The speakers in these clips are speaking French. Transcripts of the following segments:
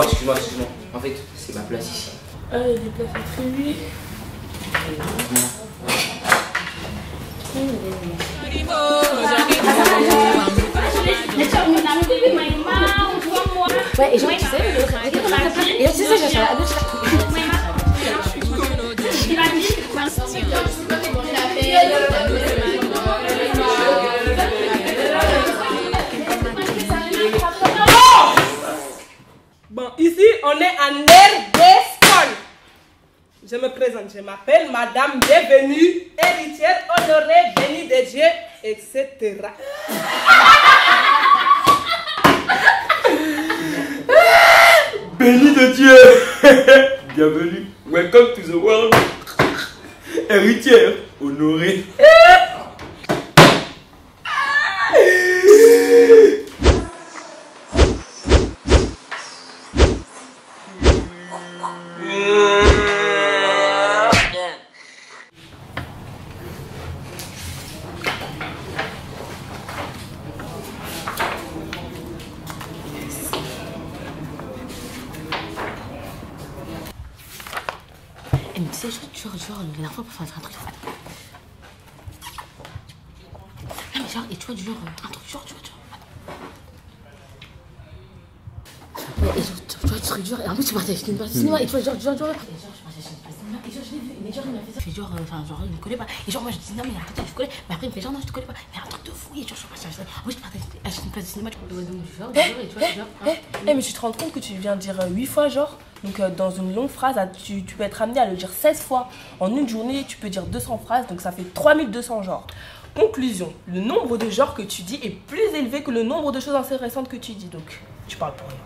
Excuse-moi. En fait, c'est ma place ici. Ah, il y a des places à trier. Ouais, et je tu sais, et tu sais, j'ai la douche. Il m'a dit, bon, ici, on est à Heir Dé Skol. Je me présente, je m'appelle Madame Bienvenue, héritière honorée, bénie de Dieu, etc. Béni de Dieu. Bienvenue. Welcome to the world. Héritière honorée. Mais tu sais, genre, la dernière fois, pour faire un truc, non, mais genre, et tu vois, genre, un truc, genre, tu vois. Et genre, tu vois, truc, genre, et en plus, tu partais avec une place de cinéma, et tu vois, genre, et genre, je l'ai vu, mais genre, il m'a fait ça. Je fais genre, enfin, genre, il me connaît pas. Et genre, moi, je dis, non, mais il a peut-être, je connais. Mais après, il me fait genre, non, je te connais pas. Mais un truc de fou, et genre, je suis pas ça. Oui, je partais acheter une place de cinéma, tu vois, donc, genre, et tu vois, genre. Eh, mais tu te rends compte que tu viens de dire 8 fois, genre. Donc dans une longue phrase, tu peux être amené à le dire 16 fois. En une journée, tu peux dire 200 phrases, donc ça fait 3200 genres. Conclusion, le nombre de genres que tu dis est plus élevé que le nombre de choses intéressantes que tu dis. Donc, tu parles pour rien.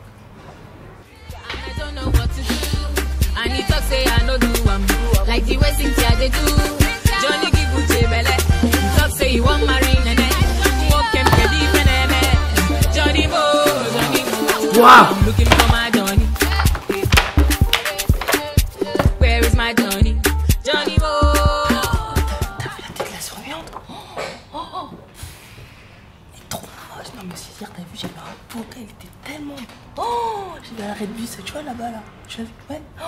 Wow. Johnny Bo. T'as vu la tête de la surveillante? Oh. Elle est trop moche. Non mais c'est hier, t'as vu, j'avais un pompé, elle était tellement... Oh, j'ai vu à l'arrêt de bus, tu vois là-bas là. Tu l'as vu? Ouais. Oh,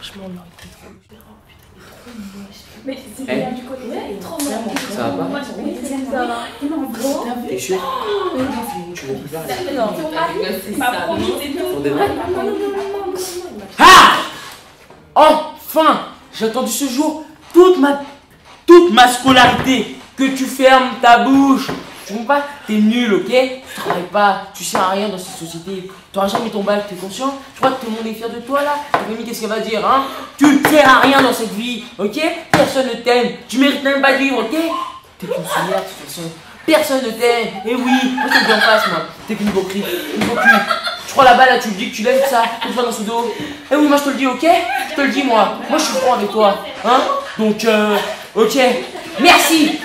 franchement non, elle était trop moche. Oh putain, elle est trop moche. Mais c'est bien du côté, elle est trop moche. Ça va pas? Oui, ça va. Il en gros. T'es sûr? Tu veux plus faire là? Non, c'est pas promis, c'est tout. Ah! Oh! Enfin, j'ai attendu ce jour toute ma scolarité que tu fermes ta bouche. Tu comprends pas? T'es nul, ok? Tu travailles pas, tu sers à rien dans cette société. Tu n'auras jamais ton bac, t'es conscient? Je crois que tout le monde est fier de toi là. Ta famille, qu'est-ce qu'elle va dire, hein? Tu ne sers à rien dans cette vie, ok? Personne ne t'aime, tu mérites même pas de vivre, ok? T'es consommateur de toute façon. Personne ne t'aime, et oui, moi c'est bien face, moi. T'es qu'une hypocrite, Je crois là-bas, là, tu me dis que tu l'aimes, ça, tout ça dans ce dos. Eh oui, moi je te le dis, ok? Je te le dis, moi je suis franc avec toi, hein? Donc, ok, merci!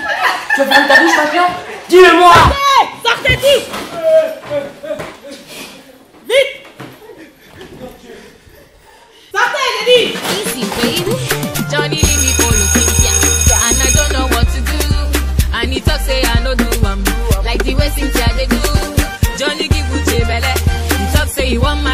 Tu vas fermer ta bouche maintenant? Dis-le-moi! Sortez tous! Vite! Sortez, j'ai dit! Easy, baby. Johnny, leave me for you. And I don't know what to do. And he talks, say, I know do. I'm like the way Cynthia, they do. Johnny, give you a belly. He talks, say, you want my.